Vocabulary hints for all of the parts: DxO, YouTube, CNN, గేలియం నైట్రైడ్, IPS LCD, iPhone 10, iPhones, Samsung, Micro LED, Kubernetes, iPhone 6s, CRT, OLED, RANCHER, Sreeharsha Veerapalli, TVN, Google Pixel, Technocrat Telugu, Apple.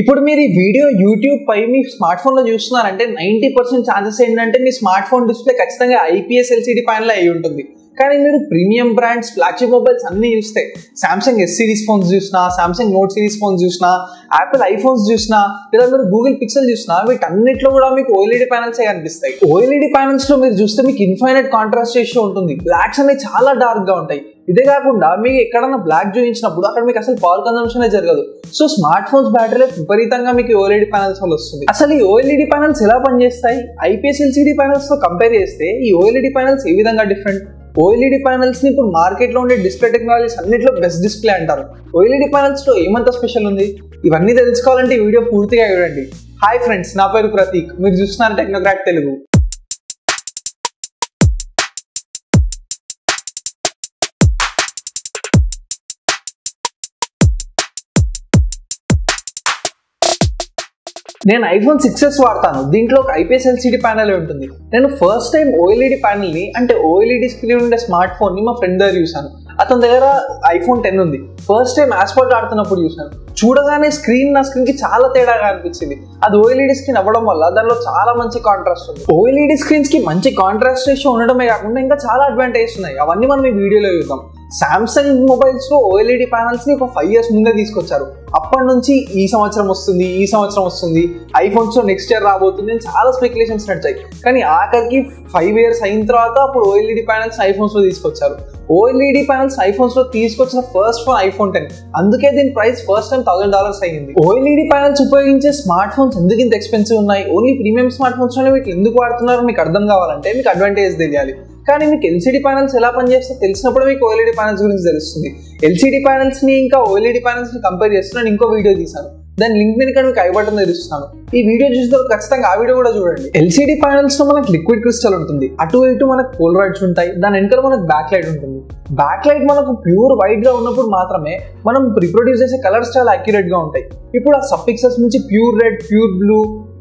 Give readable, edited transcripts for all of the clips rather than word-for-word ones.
ఇప్పుడు మీరు ఈ వీడియో YouTube పై మీ స్మార్ట్ ఫోన్ లో చూస్తున్నారు అంటే 90% ఛాన్సెస్ ఏంటంటే మీ స్మార్ట్ ఫోన్ డిస్ప్లే ఖచ్చితంగా IPS LCD ప్యానల్ అయి ఉంటుంది. కానీ మీరు ప్రీమియం బ్రాండ్స్ Splatchee మొబైల్స్ అన్నీ చూస్తే Samsung S Series ఫోన్స్ చూసినా, Samsung Note Series ఫోన్స్ చూసినా, Apple iPhones చూసినా, లేదా మీరు Google Pixel చూసినా వీటన్నిటిలో కూడా మీకు OLED ప్యానల్స్ కనిపిస్తాయి. OLED ప్యానల్స్ లో మీరు చూస్తే మీకు ఇన్ఫైనైట్ కాంట్రాస్ట్ రేషియో ఉంటుంది. బ్లాక్స్ అనేవి చాలా డార్క్ గా ఉంటాయి. ఇదే కాకుండా మీకు ఎక్కడన్నా బ్లాక్ చూపించినప్పుడు అక్కడ మీకు అసలు పవర్ కన్సంప్షన్ జరగదు. సో స్మార్ట్ ఫోన్స్ బ్యాటరీ విపరీతంగా మీకు OLED ప్యానల్స్ వల్ల వస్తుంది. అసలు ఈ OLED ప్యానల్స్ ఎలా పనిచేస్తాయి? IPS LCD ప్యానల్స్ తో కంపేర్ చేస్తే ఈ OLED ప్యానల్స్ ఏ విధంగా డిఫరెంట్? OLED ప్యానల్స్ ని ఇప్పుడు మార్కెట్ లో ఉండే డిస్ప్లే టెక్నాలజీస్ అన్నిట్లో బెస్ట్ డిస్ప్లే అంటారు. OLED ప్యానల్స్ లో ఏమంత స్పెషల్ ఉంది? ఇవన్నీ తెలుసుకోవాలంటే ఈ వీడియో పూర్తిగా చూడండి. హాయ్ ఫ్రెండ్స్, నా పేరు ప్రతీక్, మీరు చూస్తున్నారు టెక్నోక్రాట్ తెలుగు. నేను iPhone 6s వాడతాను. దీంట్లో ఒక IPS LCD ప్యానల్ ఉంటుంది. నేను ఫస్ట్ టైం OLED ప్యానల్ ని అంటే OLED స్క్రీన్ ఉండే స్మార్ట్ ఫోన్ ని మా ఫ్రెండ్ దగ్గర చూసాను. అతని దగ్గర iPhone 10 ఉంది. ఫస్ట్ టైం యాస్పర్ట్ ఆడుతున్నప్పుడు చూసాను. చూడగానే స్క్రీన్ నా స్క్రీన్ కి చాలా తేడాగా అనిపించింది. అది OLED స్క్రీన్ అవ్వడం వల్ల దానిలో చాలా మంచి కాంట్రాస్ట్ ఉంది. OLED స్క్రీన్స్ కి మంచి కాంట్రాస్ట్ రేషియో ఉండడమే కాకుండా ఇంకా చాలా అడ్వాంటేజెస్ ఉన్నాయి. అవన్నీ మనం ఈ వీడియోలో చూద్దాం. Samsung మొబైల్స్ లో OLED ప్యానల్స్ ని ఒక 5 years ముందే తీసుకొచ్చారు. అప్పటి నుంచి ఈ సంవత్సరం వస్తుంది, iPhones లో నెక్స్ట్ ఇయర్ రాబోతుంది అని చాలా స్పెక్యులేషన్స్ నడిచాయి. కానీ ఆఖరికి 5 years అయిన తర్వాత అప్పుడు OLED ప్యానల్స్ iPhones లో తీసుకొచ్చారు. OLED ప్యానల్స్ iPhones లో తీసుకొచ్చిన ఫస్ట్ ఫోన్ iPhone 10. అందుకే దీని ప్రైస్ ఫస్ట్ టైం $1000 అయ్యింది. OLED ప్యానల్స్ ఉపయోగించే స్మార్ట్ ఫోన్స్ ఎందుకు ఇంత ఎక్స్పెన్సివ్ ఉన్నాయి? ఓన్లీ ప్రీమియం స్మార్ట్ ఫోన్స్ లో వీటిని ఎందుకు వాడుతున్నారో మీకు అర్థం కావాలంటే మీకు అడ్వాంటేజ్ తెలియాలి. కానీ మీకు LCD ప్యానల్స్ ఎలా పనిచేస్తే తెలిసినప్పుడు మీకు OLED ప్యానల్స్ గురించి తెలుస్తుంది. LCD ప్యానల్స్ ని ఇంకా OLED ప్యానల్స్ ని కంపేర్ చేస్తున్నాను. ఇంకో వీడియో తీసాను, దాని లింక్ నేను ఇక్కడ మీకు iButton తెలుస్తున్నాను. ఈ వీడియో చూసిన ఖచ్చితంగా ఆ వీడియో కూడా చూడండి. LCD ప్యానల్స్ లో మనకు లిక్విడ్ క్రిస్టల్ ఉంటుంది, అటు ఇటు మనకు పోలరైడ్స్ ఉంటాయి, దాని వెనకాల మనకు బ్యాక్ లైట్ ఉంటుంది. బ్యాక్ లైట్ మనకు ప్యూర్ వైట్ గా ఉన్నప్పుడు మాత్రమే మనం రిప్రొడ్యూస్ చేసే కలర్స్ చాలా అక్యురేట్ గా ఉంటాయి. ఇప్పుడు ఆ సబ్పిక్సెస్ నుంచి pure red, pure blue,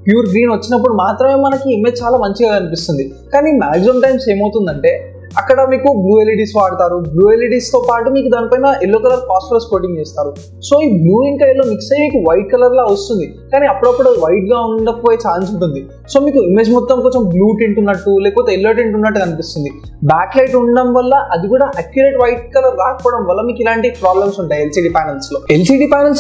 pure green వచ్చినప్పుడు మాత్రమే మనకి ఇమేజ్ చాలా మంచిగా అనిపిస్తుంది. కానీ మ్యాక్సిమం టైమ్స్ ఏమవుతుందంటే అక్కడ మీకు బ్లూ LEDs వాడతారు. బ్లూ LEDs తో పాటు మీకు దానిపైన yellow కలర్ ఫాస్ఫరస్ కోటింగ్ చేస్తారు. సో ఈ బ్లూ ఇంకా yellow మిక్స్ అయ్యి మీకు వైట్ కలర్ లా వస్తుంది. కానీ అప్పుడప్పుడు వైట్ గా ఉండకపోయే ఛాన్స్ ఉంటుంది. సో మీకు ఇమేజ్ మొత్తం కొంచెం బ్లూ టింట్ ఉన్నట్టు లేకపోతే yellow టింట్ ఉన్నట్టు అనిపిస్తుంది. బ్యాక్ లైట్ ఉండడం వల్ల అది కూడా అక్యురేట్ వైట్ కలర్ రాకపోవడం వల్ల మీకు ఇలాంటి ప్రాబ్లమ్స్ ఉంటాయి. LCD ప్యానల్స్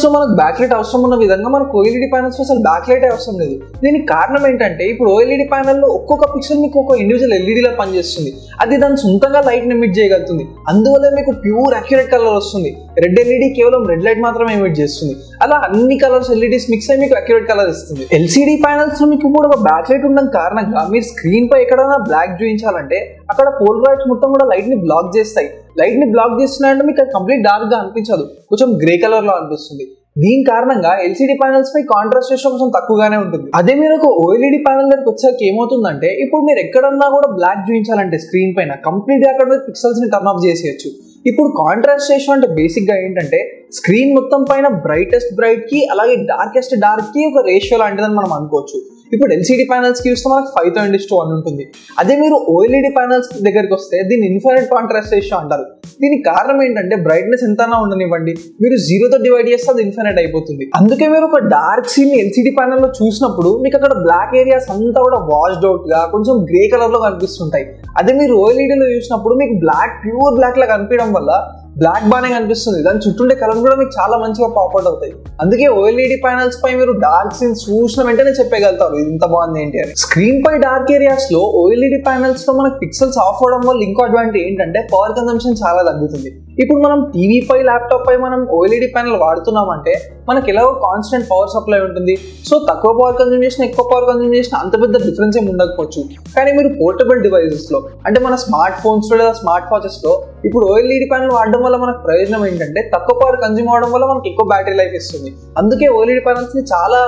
లో మనకు బ్యాక్ లైట్ అవసరం ఉన్న విధంగా మనకు OLED ప్యానల్స్ లో అసలు బ్యాక్ లైట్ అవసరం లేదు. దీనికి కారణం ఏంటంటే ఇప్పుడు OLED ప్యానల్ లో ఒక్కొక్క పిక్సెల్ మీకు ఒక ఇండివిజువల్ LED లా పనిచేస్తుంది. అది దాని సొంతంగా లైట్ ని ఎమిట్ చేయగలుగుతుంది. అందువల్ల మీకు ప్యూర్ అక్యురేట్ కలర్ వస్తుంది. రెడ్ LED కేవలం రెడ్ లైట్ మాత్రమే ఎమిట్ చేస్తుంది. అలా అన్ని కలర్స్ LEDs మిక్స్ అయ్యి మీకు అక్యురేట్ కలర్ ఇస్తుంది. LCD ప్యానల్స్ లో మీకు కూడా ఒక బ్యాక్ లైట్ ఉండడం కారణంగా మీరు స్క్రీన్ పై ఎక్కడైనా బ్లాక్ చూపించాలంటే అక్కడ పోలరైడ్స్ మొత్తం కూడా లైట్ ని బ్లాక్ చేస్తాయి. లైట్ ని బ్లాక్ చేస్తున్నాయంటే మీకు అది కంప్లీట్ డార్క్ గా అనిపించదు, కొంచెం గ్రే కలర్ లో అనిపిస్తుంది. దీని కారణంగా LCD ప్యానల్స్ పై కాంట్రాస్ట్ రేషియో కొంచెం తక్కువగానే ఉంటుంది. అదే మీరు ఒక OLED ప్యానల్ దగ్గరికి వచ్చాక ఏమవుతుందంటే ఇప్పుడు మీరు ఎక్కడన్నా కూడా బ్లాక్ చూపించాలంటే స్క్రీన్ పైన కంప్లీట్ గా అక్కడ పిక్సెల్స్ ని టర్న్ ఆఫ్ చేసేయచ్చు. ఇప్పుడు కాంట్రాస్ట్ రేషియో అంటే బేసిక్ గా ఏంటంటే స్క్రీన్ మొత్తం పైన బ్రైటెస్ట్ బ్రైట్ కి అలాగే డార్కెస్ట్ డార్క్ కి ఒక రేషియో లాంటిదని మనం అనుకోవచ్చు. ఇప్పుడు LCD ప్యానల్స్ కి చూస్తే మనకు 5:1 ఉంటుంది. అదే మీరు OLED ప్యానల్స్ దగ్గరికి వస్తే దీన్ని ఇన్ఫైనైట్ కాంట్రాస్ట్ రేషియో అంటారు. దీనికి కారణం ఏంటంటే బ్రైట్నెస్ ఎంతైనా ఉండనివ్వండి, మీరు 0తో డివైడ్ చేస్తే అది ఇన్ఫైనైట్ అయిపోతుంది. అందుకే మీరు ఒక డార్క్ సీన్ LCD ప్యానల్ లో చూసినప్పుడు మీకు అక్కడ బ్లాక్ ఏరియాస్ అంతా కూడా వాష్డ్ అవుట్ గా కొంచెం గ్రే కలర్ లో కనిపిస్తుంటాయి. అదే మీరు OLED లో చూసినప్పుడు మీకు బ్లాక్ ప్యూర్ బ్లాక్ లా కనిపించడం వల్ల బ్లాక్ బానే కనిపిస్తుంది. దాని చుట్టూండే కలర్ కూడా మీకు చాలా మంచిగా పాపౌట్ అవుతాయి. అందుకే OLED ప్యానల్స్ పై మీరు డార్క్ సీన్స్ చూసిన వెంటనే చెప్పగలుగుతారు ఇంత బాగుంది ఏంటి అని. స్క్రీన్ పై డార్క్ ఏరియాస్ లో OLED ప్యానల్స్ తో మనకు పిక్సెల్స్ ఆఫ్ అవడం వల్ల ఇంకో అడ్వాంటేజ్ ఏంటంటే పవర్ కన్సంప్షన్ చాలా తగ్గుతుంది. ఇప్పుడు మనం టీవీ పై, ల్యాప్టాప్ పై మనం OLED ప్యానల్ వాడుతున్నామంటే మనకి ఎలాగో కాన్స్టెంట్ పవర్ సప్లై ఉంటుంది. సో తక్కువ పవర్ కన్జ్యూమ్ చేసిన ఎక్కువ పవర్ కన్జ్యూమ్ చేసిన అంత పెద్ద డిఫరెన్స్ ఏమి ఉండకపోవచ్చు. కానీ మీరు పోర్టబుల్ డివైసెస్ లో అంటే మన స్మార్ట్ ఫోన్స్ లో లేదా స్మార్ట్ వాచెస్ లో ఇప్పుడు OLED ప్యానల్ వాడడం వల్ల మనకు ప్రయోజనం ఏంటంటే తక్కువ పవర్ కన్జ్యూమ్ అవడం వల్ల మనకి ఎక్కువ బ్యాటరీ లైఫ్ ఇస్తుంది. అందుకే OLED ప్యానల్స్ ని చాలా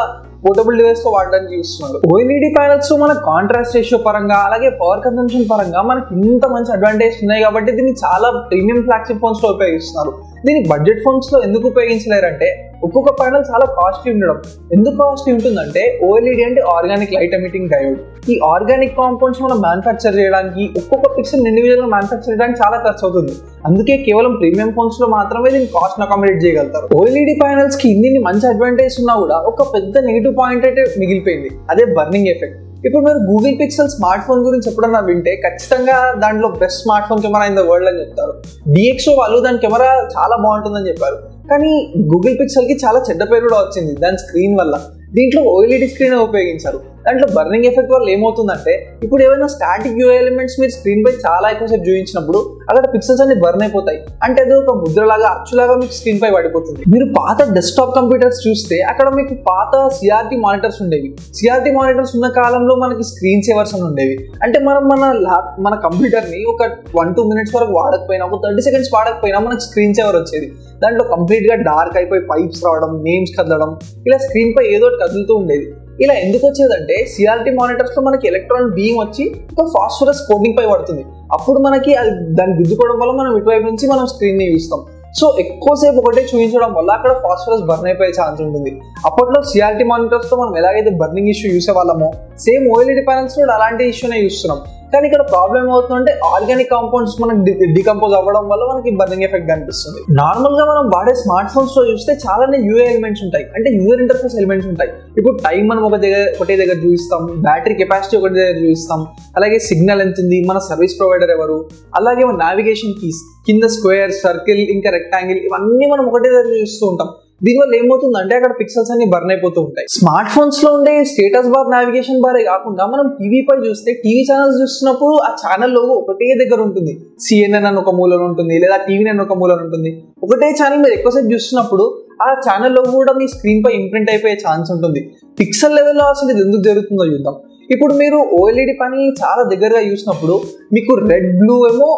పోర్టబుల్ డివైస్ తో వాడడానికి చూస్తున్నారు. OLED ప్యానల్స్ మన కాంట్రాస్ట్ రేషియో పరంగా అలాగే పవర్ కన్సంప్షన్ పరంగా మనకి ఇంత మంచి అడ్వాంటేజ్ ఉన్నాయి కాబట్టి దీన్ని చాలా ప్రీమియం ఫ్లాగ్షిప్ ఫోన్స్ లో ఉపయోగిస్తున్నారు. దీన్ని బడ్జెట్ ఫోన్స్ లో ఎందుకు ఉపయోగించలేరంటే ఒక్కొక్క ప్యానల్ చాలా కాస్ట్లీ ఉండడం. ఎందుకు కాస్ట్లీ ఉంటుందంటే ఓఎల్ఈడి అంటే ఆర్గానిక్ లైట్ ఎమిటింగ్ డయోడ్. ఈ ఆర్గానిక్ కాంపౌండ్స్ మనం మ్యానుఫ్యాక్చర్ చేయడానికి, ఒక్కొక్క పిక్సెల్ ఇండివిజువల్గా మ్యానుఫ్యాక్చర్ చేయడానికి చాలా ఖర్చు అవుతుంది. అందుకే కేవలం ప్రీమియం ఫోన్స్లో మాత్రమే దీన్ని కాస్ట్ని అకామిడేట్ చేయగలుగుతారు. ఓఎల్ఈడి ప్యానల్స్కి ఇన్ని మంచి అడ్వాంటేజ్ ఉన్నా కూడా ఒక పెద్ద నెగిటివ్ పాయింట్ అయితే మిగిలిపోయింది, అదే బర్నింగ్ ఎఫెక్ట్. ఇప్పుడు మీరు గూగుల్ పిక్సెల్ స్మార్ట్ ఫోన్ గురించి ఎప్పుడన్నా వింటే ఖచ్చితంగా దాంట్లో best smart phone camera in the world అని చెప్తారు. DxO వాళ్ళు దాని కెమెరా చాలా బాగుంటుందని చెప్పారు, కానీ గూగుల్ పిక్సెల్కి చాలా చెడ్డ పేరు కూడా వచ్చింది దాని స్క్రీన్ వల్ల. దీంట్లో OLED స్క్రీన్ ఉపయోగించారు, దాంట్లో బర్నింగ్ ఎఫెక్ట్ వల్ల ఏమవుతుందంటే ఇప్పుడు ఏమైనా స్టాటిక్ వ్యూ ఎలిమెంట్స్ మీరు స్క్రీన్ పై చాలా ఎక్కువసేపు చూపించినప్పుడు అక్కడ పిక్సెల్స్ అన్ని బర్న్ అయిపోతాయి. అంటే అది ఒక ముద్రలాగా అచ్చులాగా మీకు స్క్రీన్ పై పడిపోతుంది. మీరు పాత డెస్క్టాప్ కంప్యూటర్స్ చూస్తే అక్కడ మీకు పాత CRT మానిటర్స్ ఉండేవి. CRT మానిటర్స్ ఉన్న కాలంలో మనకి స్క్రీన్ సేవర్స్ అని ఉండేవి. అంటే మనం మన కంప్యూటర్ని ఒక 1-2 minutes వరకు వాడకపోయినా, ఒక 30 seconds వాడకపోయినా మనకు స్క్రీన్ సేవర్ వచ్చేది. దాంట్లో కంప్లీట్గా డార్క్ అయిపోయి పైప్స్ రావడం, నేమ్స్ కదలడం, ఇలా స్క్రీన్ పై ఏదో కదులుతూ ఉండేది. ఇలా ఎందుకు వచ్చేదంటే CRT మానిటర్స్లో మనకి ఎలక్ట్రాన్ బీమ్ వచ్చి ఒక ఫాస్ఫరస్ కోటింగ్ పై పడుతుంది. అప్పుడు మనకి అది దాన్ని గుద్దుకోవడం వల్ల మనం ఇటువైపు నుంచి మనం స్క్రీన్ని ఇస్తాం. సో ఎక్కువసేపు ఒకటే చూపించడం వల్ల అక్కడ ఫాస్ఫరస్ బర్న్ అయిపోయే ఛాన్స్ ఉంటుంది. అప్పట్లో CRT మానిటర్స్తో మనం ఎలాగైతే బర్నింగ్ ఇష్యూ చూసేవాళ్ళమో సేమ్ OLED ప్యానల్స్లో అలాంటి ఇష్యూనే చూస్తున్నాం. కానీ ఇక్కడ ప్రాబ్లం ఏమవుతుందంటే ఆర్గానిక్ కాంపౌండ్స్ మనకి డికంపోజ్ అవ్వడం వల్ల మనకి బర్నింగ్ ఎఫెక్ట్ కనిపిస్తుంది. నార్మల్ గా మనం వాడే స్మార్ట్ ఫోన్స్ లో చూస్తే చాలానే UI ఎలిమెంట్స్ ఉంటాయి, అంటే యూజర్ ఇంటర్ఫేస్ ఎలిమెంట్స్ ఉంటాయి. ఇప్పుడు టైం మనం ఒకటే దగ్గర చూపిస్తాం, బ్యాటరీ కెపాసిటీ ఒకటి దగ్గర చూపిస్తాం, అలాగే సిగ్నల్ ఎంత ఉంది, మన సర్వీస్ ప్రొవైడర్ ఎవరు, అలాగే మన నావిగేషన్ కీస్, కింద స్క్వేర్, సర్కిల్, ఇంకా రెక్టాంగిల్, ఇవన్నీ మనం ఒకటే దగ్గర చూస్తూ ఉంటాం. దీనివల్ల ఏమవుతుందంటే అక్కడ పిక్సెల్స్ అన్ని బర్న్ అయిపోతూ ఉంటాయి. స్మార్ట్ ఫోన్స్ లో ఉండే స్టేటస్ బార్, నావిగేషన్ బారే కాకుండా మనం టీవీ పై చూస్తే టీవీ ఛానల్స్ చూస్తున్నప్పుడు ఆ ఛానల్ లోగో ఒకటే దగ్గర ఉంటుంది. CNN అని ఒక మూలన ఉంటుంది, లేదా TVN అని ఒక మూలన ఉంటుంది. ఒకటే ఛానల్ మీరు ఎక్కువసేపు చూస్తున్నప్పుడు ఆ ఛానల్లో కూడా మీ స్క్రీన్ పై ఇంప్రింట్ అయిపోయే ఛాన్స్ ఉంటుంది. పిక్సెల్ లెవెల్లో అసలు ఇది ఎందుకు జరుగుతుందో చూద్దాం. ఇప్పుడు మీరు OLED ప్యానెల్ని చాలా దగ్గరగా చూసినప్పుడు మీకు రెడ్, బ్లూ ఏమో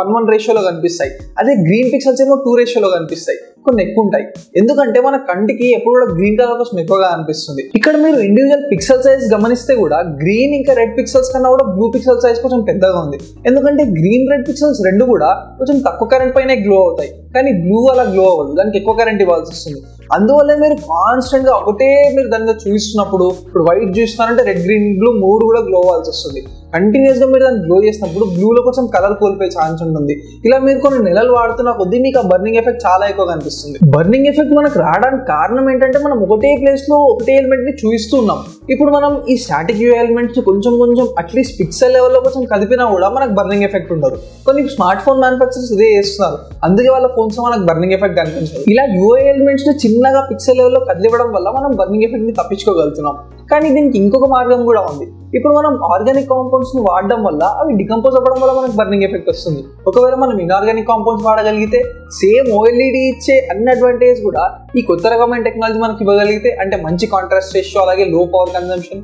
1:1 రేషియోలో కనిపిస్తాయి, అదే గ్రీన్ పిక్సెల్స్ ఏమో 2 రేషియోలో కనిపిస్తాయి, కొన్ని ఎక్కువ ఉంటాయి. ఎందుకంటే మన కంటికి ఎప్పుడు కూడా గ్రీన్ కలర్ కోసం ఎక్కువగా అనిపిస్తుంది. ఇక్కడ మీరు ఇండివిజువల్ పిక్సెల్ సైజ్ గమనిస్తే కూడా గ్రీన్ ఇంకా రెడ్ పిక్సెల్స్ కన్నా కూడా బ్లూ పిక్సెల్ సైజ్ కొంచెం పెద్దగా ఉంది. ఎందుకంటే గ్రీన్, రెడ్ పిక్సెల్స్ రెండు కూడా కొంచెం తక్కువ కరెంట్ పైనే గ్లో అవుతాయి, కానీ బ్లూ అలా గ్లో అవ్వదు, దానికి ఎక్కువ కరెంట్ ఇవ్వాల్సి వస్తుంది. అందువల్ల మీరు కాన్స్టెంట్ గా ఒకటే మీరు దాని మీద చూస్తున్నప్పుడు, ఇప్పుడు వైట్ చూస్తున్నారంటే రెడ్, గ్రీన్, బ్లూ మూడు కూడా గ్లో అవ్వాల్సి వస్తుంది. కంటిన్యూస్ గా మీరు దాన్ని గ్లో చేసినప్పుడు బ్లూలో కొంచెం కలర్ కోల్పోయే ఛాన్స్ ఉంటుంది. ఇలా మీరు కొన్ని నెలలు వాడుతున్న కొద్దీ మీకు ఆ బర్నింగ్ ఎఫెక్ట్ చాలా ఎక్కువ కనిపిస్తుంది. బర్నింగ్ ఎఫెక్ట్ మనకు రావడానికి కారణం ఏంటంటే మనం ఒకటే ప్లేస్ లో ఒకటే ఎలిమెంట్ ని చూస్తున్నాం. ఇప్పుడు మనం ఈ స్టాటిక్ వ్యూ ఎలిమెంట్స్ కొంచెం కొంచెం అట్లీస్ట్ పిక్సెల్ లెవెల్లో కొంచెం కదిపినా కూడా మనకు బర్నింగ్ ఎఫెక్ట్ ఉండదు. కొన్ని స్మార్ట్ ఫోన్ మ్యానుఫ్యాక్చరర్స్ ఇదే చేస్తున్నారు, అందుకే వాళ్ళ ఫోన్స్ లో మనకు బర్నింగ్ ఎఫెక్ట్ కనిపించదు. ఇలా UI ఎలిమెంట్స్ ని చిన్నగా పిక్సెల్ లెవెల్లో కదిలివ్వడం వల్ల మనం బర్నింగ్ ఎఫెక్ట్ ని తప్పించుకోగలుగుతున్నాం. కానీ దీనికి ఇంకొక మార్గం కూడా ఉంది. ఇప్పుడు మనం ఆర్గానిక్ కాంపౌండ్స్ ని వాడడం వల్ల అవి డికంపోజ్ అవ్వడం వల్ల మనకు బర్నింగ్ ఎఫెక్ట్ వస్తుంది. ఒకవేళ మనం ఇన్ఆర్గానిక్ కాంపౌండ్స్ వాడగలిగితే సేమ్ OLED ఇచ్చే అన్ని అడ్వాంటేజ్ కూడా ఈ కొత్త రకమైన టెక్నాలజీ మనకి ఇవ్వగలిగితే, అంటే మంచి కాంట్రాస్ట్ రేషియో, అలాగే లో పవర్ కన్జంప్షన్,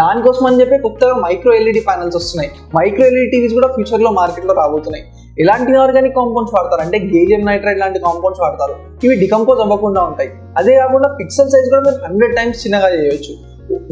దానికోసం అని చెప్పి కొత్తగా Micro LED ప్యానల్స్ వస్తున్నాయి. Micro LED టీవీస్ కూడా ఫ్యూచర్ లో మార్కెట్ లో రాబోతున్నాయి. ఎలాంటి ఆర్గానిక్ కాంపౌండ్స్ వాడతారంటే గేలియం నైట్రైడ్ లాంటి కాంపౌండ్స్ వాడతారు, ఇవి డికంపోజ్ అవ్వకుండా ఉంటాయి. అదే కాకుండా పిక్సెల్ సైజ్ కూడా మీరు 100 times చిన్నగా చేయవచ్చు.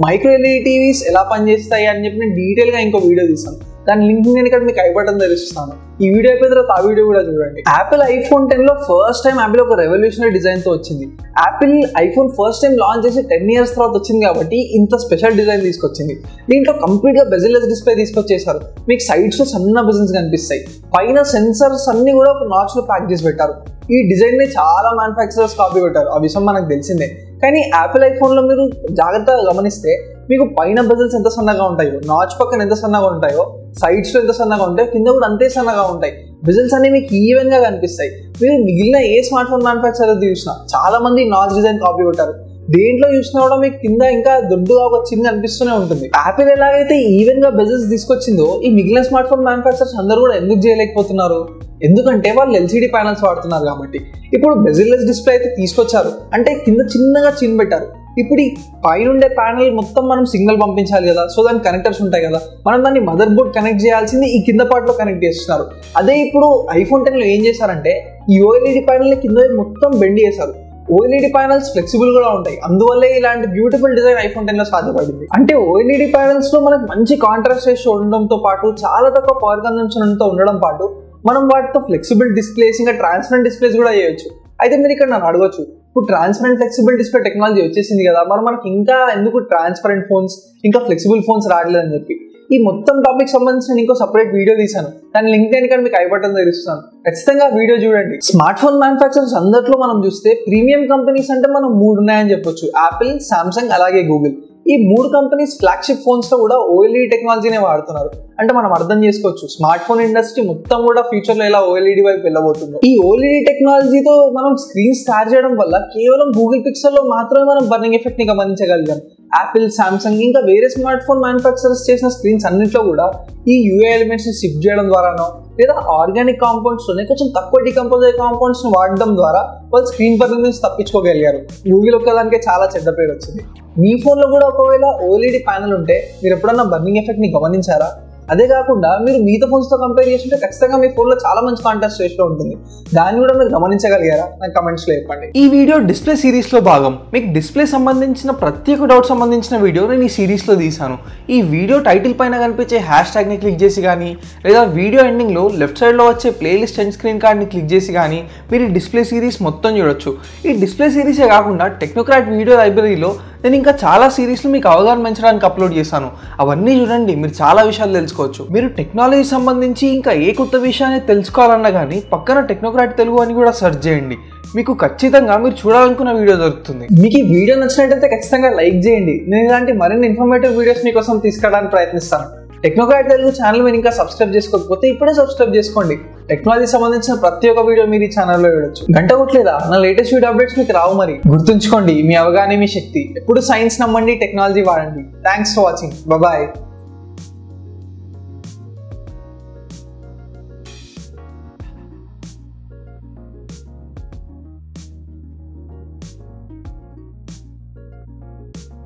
Micro LED టీవీస్ ఎలా పనిచేస్తాయి అని చెప్పి నేను డీటెయిల్ గా ఇంకో వీడియో తీస్తాను, దాని లింక్ నేను ఇక్కడ మీకు iButton తెరిస్తాను. ఈ వీడియో అయిపోయిన తర్వాత ఆ వీడియో కూడా చూడండి. Apple iPhone 10 లో ఫస్ట్ టైం Apple ఒక రెవల్యూషనరీ డిజైన్ తో వచ్చింది. Apple iPhone first time launch చేసి 10 years తర్వాత వచ్చింది కాబట్టి ఇంత స్పెషల్ డిజైన్ తీసుకొచ్చింది. దీంట్లో కంప్లీట్ గా బెజిల్లెస్ డిస్ప్లే తీసుకొచ్చేసారు. మీకు సైడ్స్ లో సన్న బెజిల్స్ కనిపిస్తాయి, పైన సెన్సర్స్ అన్ని కూడా ఒక నాచ్ లో ప్యాక్ చేసి పెట్టారు. ఈ డిజైన్ ని చాలా మ్యానుఫ్యాక్చరర్స్ కాపీ కొట్టారు, ఆ విషయం మనకు తెలిసిందే. కానీ Apple iPhone లో మీరు జాగ్రత్తగా గమనిస్తే మీకు పైన బెజిల్స్ ఎంత సన్నగా ఉంటాయో, నాచ్ పక్కన ఎంత సన్నగా ఉంటాయో, సైడ్స్లో ఎంత సన్నగా ఉంటాయో, కింద కూడా అంతే సన్నగా ఉంటాయి. బిజిల్స్ అనేవి మీకు ఈవెన్గా కనిపిస్తాయి. మీరు మిగిలిన ఏ స్మార్ట్ ఫోన్ మ్యానుఫ్యాక్చరర్ చూసినా చాలా మంది నాచ్ డిజైన్ కాపీ కొట్టారు. దేంట్లో చూసినా కూడా మీకు కింద ఇంకా దొడ్డుగా ఒక చిన్న అనిపిస్తూనే ఉంటుంది. Apple ఎలాగైతే ఈవెన్గా బిజిల్స్ తీసుకొచ్చిందో ఈ మిగిలిన స్మార్ట్ ఫోన్ మ్యానుఫ్యాక్చరర్స్ అందరూ కూడా ఎందుకు చేయలేకపోతున్నారు? ఎందుకంటే వాళ్ళు LCD ప్యానల్స్ వాడుతున్నారు కాబట్టి. ఇప్పుడు బెజిల్లెస్ డిస్ప్లే అయితే తీసుకొచ్చారు, అంటే కింద చిన్నగా చిన్న పెట్టారు. ఇప్పుడు ఈ పైనుండే ప్యానల్ మొత్తం మనం సిగ్నల్ పంపించాలి కదా, సో దాని కనెక్టర్స్ ఉంటాయి కదా, మనం దాన్ని మదర్ బోర్డ్ కనెక్ట్ చేయాల్సింది ఈ కింద పార్ట్లో కనెక్ట్ చేస్తున్నారు. అదే ఇప్పుడు iPhone 10లో ఏం చేశారంటే ఈ OLED ప్యానల్ని కింద మొత్తం బెండ్ చేశారు. OLED ప్యానల్స్ ఫ్లెక్సిబుల్ గా ఉంటాయి, అందువల్లే ఇలాంటి బ్యూటిఫుల్ డిజైన్ iPhone 10 లో సాధ్యపడింది. అంటే OLED ప్యానల్స్ లో మనకు మంచి కాంట్రాస్ట్ రేషియో ఉండడంతో పాటు, చాలా తక్కువ పవర్ కన్జంప్షన్ ఉండడం పాటు, మనం వాటితో ఫ్లెక్సిబుల్ డిస్ప్లేస్, ఇంకా ట్రాన్స్పరెంట్ డిస్ప్లేస్ కూడా చేయొచ్చు. అయితే మీరు ఇక్కడ నన్ను అడగొచ్చు, ఇప్పుడు ట్రాన్స్పరెంట్ ఫ్లెక్సిబుల్ డిస్ప్లే టెక్నాలజీ వచ్చేసింది కదా, మరి మనకి ఇంకా ఎందుకు ట్రాన్స్పరెంట్ ఫోన్స్ ఇంకా ఫ్లెక్సిబుల్ ఫోన్స్ రావట్లేదని చెప్పి ఈ మొత్తం టాపిక్ సంబంధించి నేను ఇంకో సపరేట్ వీడియో తీశాను. దాని లింక్ నేను మీకు ఐ బటన్ తెరుస్తాను, ఖచ్చితంగా వీడియో చూడండి. స్మార్ట్ ఫోన్ మ్యానుఫ్యాక్చరర్స్ అందరిలో మనం చూస్తే ప్రీమియం కంపెనీస్ అంటే మనం 3 ఉన్నాయని చెప్పొచ్చు, యాపిల్, సామ్సంగ్ అలాగే గూగుల్. ఈ 3 కంపెనీస్ ఫ్లాగ్షిప్ ఫోన్స్ లో కూడా OLED టెక్నాలజీనే వాడుతున్నారు. అంటే మనం అర్థం చేసుకోవచ్చు స్మార్ట్ ఫోన్ ఇండస్ట్రీ మొత్తం కూడా ఫ్యూచర్ లో ఇలా OLED వైపు వెళ్ళబోతుంది. ఈ OLED టెక్నాలజీతో మనం స్క్రీన్స్ తయారు చేయడం వల్ల కేవలం గూగుల్ పిక్సెల్ లో మాత్రమే మనం బర్నింగ్ ఎఫెక్ట్ ని గమనించగలిగాం. యాపిల్, సామ్సంగ్ ఇంకా వేరే స్మార్ట్ ఫోన్ మ్యానుఫ్యాక్చరర్స్ చేసిన స్క్రీన్స్ అన్నింటిలో కూడా ఈ UI ఎలిమెంట్స్ ని షిఫ్ట్ చేయడం ద్వారానో లేదా ఆర్గానిక్ కాంపౌండ్స్ లోనే కొంచెం తక్కువ డికంపోజ్ అయ్యే కాంపౌండ్స్ ని వాడడం ద్వారా వాళ్ళు స్క్రీన్ పర్ఫార్మెన్స్ తప్పించుకోగలిగారు. గూగుల్ ఒక్కదానికే చాలా చెడ్డ పేరు వచ్చింది. మీ ఫోన్ లో కూడా ఒకవేళ OLED ప్యానల్ ఉంటే మీరు ఎప్పుడన్నా బర్నింగ్ ఎఫెక్ట్ ని గమనించారా? అదే కాకుండా మీరు మిగతా ఫోన్స్ తో కంపేర్ చేస్తుంటే ఖచ్చితంగా మీ ఫోన్ లో చాలా మంచి కాంట్రాస్ట్ రేషియో ఉంటుంది. దాన్ని కూడా మీరు గమనించగలిగారా? నాకు కమెంట్స్ లో చెప్పండి. ఈ వీడియో డిస్ప్లే సిరీస్ లో భాగం. మీకు డిస్ప్లే సంబంధించిన ప్రత్యేక డౌట్ సంబంధించిన వీడియో నేను ఈ సిరీస్ లో తీసాను. ఈ వీడియో టైటిల్ పైన కనిపించే హ్యాష్ ట్యాగ్ ని క్లిక్ చేసి కానీ లేదా వీడియో ఎండింగ్ లో లెఫ్ట్ సైడ్ లో వచ్చే ప్లేలిస్ట్ అండ్ స్క్రీన్ కార్డ్ ని క్లిక్ చేసి కానీ మీరు ఈ డిస్ప్లే సిరీస్ మొత్తం చూడొచ్చు. ఈ డిస్ప్లే సిరీసే కాకుండా టెక్నోక్రాట్ వీడియో లైబ్రరీలో నేను ఇంకా చాలా సిరీస్లు మీకు అవగాహన పెంచడానికి అప్లోడ్ చేశాను. అవన్నీ చూడండి, మీరు చాలా విషయాలు తెలుసుకోవచ్చు. మీరు టెక్నాలజీ సంబంధించి ఇంకా ఏ కొత్త విషయాన్ని తెలుసుకోవాలన్నా కానీ పక్కన టెక్నోక్రాట్ తెలుగు అని కూడా సెర్చ్ చేయండి, మీకు ఖచ్చితంగా మీరు చూడాలనుకున్న వీడియో దొరుకుతుంది. మీకు ఈ వీడియో నచ్చినట్టయితే ఖచ్చితంగా లైక్ చేయండి. నేను ఇలాంటి మరిన్ని ఇన్ఫర్మేటివ్ వీడియోస్ మీకోసం తీసుకురావడానికి ప్రయత్నిస్తాను. టెక్నోక్రాట్ తెలుగు ఛానల్ మీరు ఇంకా సబ్స్క్రైబ్ చేసుకోకపోతే ఇప్పుడే సబ్స్క్రైబ్ చేసుకోండి. టెక్నాలజీ సంబంధించిన ప్రతి ఒక్క వీడియో మీరు ఈ ఛానల్లో చూడొచ్చు. గంట కొట్టలేదా? నా లేటెస్ట్ వీడియో అప్డేట్స్ మీకు రావు. మరి గుర్తుంచుకోండి, మీ అవగాహన మీ శక్తి. ఎప్పుడు సైన్స్ నమ్మండి, టెక్నాలజీ వాడండి. Thanks for watching. బాయ్.